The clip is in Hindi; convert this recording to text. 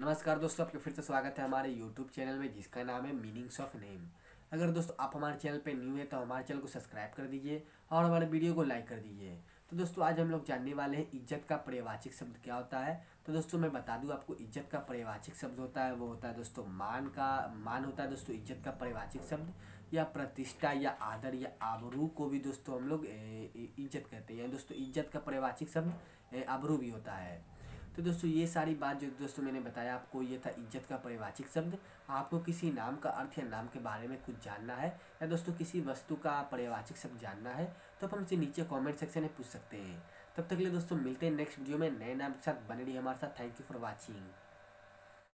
नमस्कार दोस्तों, आपका फिर से स्वागत है हमारे YouTube चैनल में जिसका नाम है मीनिंग्स ऑफ नेम। अगर दोस्तों आप हमारे चैनल पे न्यू है तो हमारे चैनल को सब्सक्राइब कर दीजिए और हमारे वीडियो को लाइक कर दीजिए। तो दोस्तों आज हम लोग जानने वाले हैं इज्जत का पर्यायवाचक शब्द क्या होता है। तो दोस्तों मैं बता दूं आपको, इज्जत का पर्यायवाचक शब्द होता है वो होता है दोस्तों मान होता है दोस्तों इज्जत का पर्यायवाचक शब्द, या प्रतिष्ठा या आदर या आबरू को भी दोस्तों हम लोग इज्जत कहते हैं। दोस्तों इज्जत का पर्यायवाचक शब्द आबरू भी होता है। तो दोस्तों ये सारी बात जो दोस्तों मैंने बताया आपको, ये था इज्जत का पर्यायवाचक शब्द। आपको किसी नाम का अर्थ या नाम के बारे में कुछ जानना है या दोस्तों किसी वस्तु का पर्यायवाचक शब्द जानना है तो आप हमसे नीचे कमेंट सेक्शन में पूछ सकते हैं। तब तक के लिए दोस्तों मिलते हैं नेक्स्ट वीडियो में नए नाम के साथ। बने रहिए हमारे साथ। Thank you for watching.